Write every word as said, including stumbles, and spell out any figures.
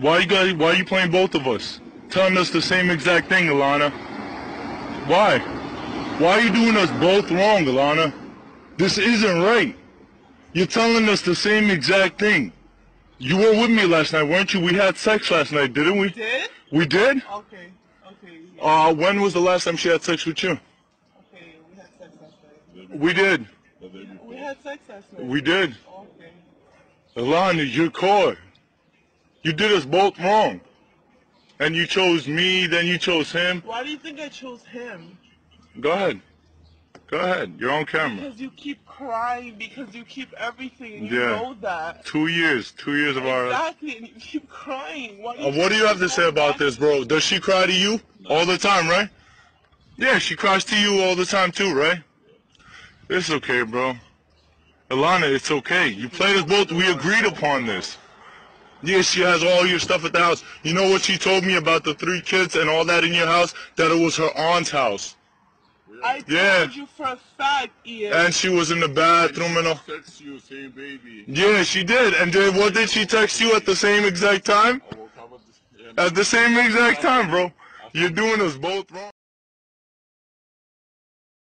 Why you guys? Why are you playing both of us? Telling us the same exact thing, Alana. Why? Why are you doing us both wrong, Alana? This isn't right. You're telling us the same exact thing. You were with me last night, weren't you? We had sex last night, didn't we? We did? We did? Okay, okay. Yeah. Uh, when was the last time she had sex with you? Okay, we had sex last night. We did. We had sex last night. We did. Okay. Alana, you're caught. You did us both wrong. And you chose me, then you chose him. Why do you think I chose him? Go ahead. Go ahead. You're on camera. Because you keep crying, because you keep everything, and you yeah. know that. Two years. Two years of our... Exactly, and you keep crying. Why do you uh, what do you have to say about this, bro? Does she cry to you all the time, right? Yeah, she cries to you all the time too, right? It's okay, bro. Alana, it's okay. You played us both. We agreed upon this. Yeah, she has all your stuff at the house. You know what she told me about the three kids and all that in your house? That it was her aunt's house. I told yeah. you for a fact, Ian. And she was in the bathroom and all. She texted you, same baby. Yeah, she did. And did, what did she text you at the same exact time? At the same exact time, bro. You're doing us both wrong.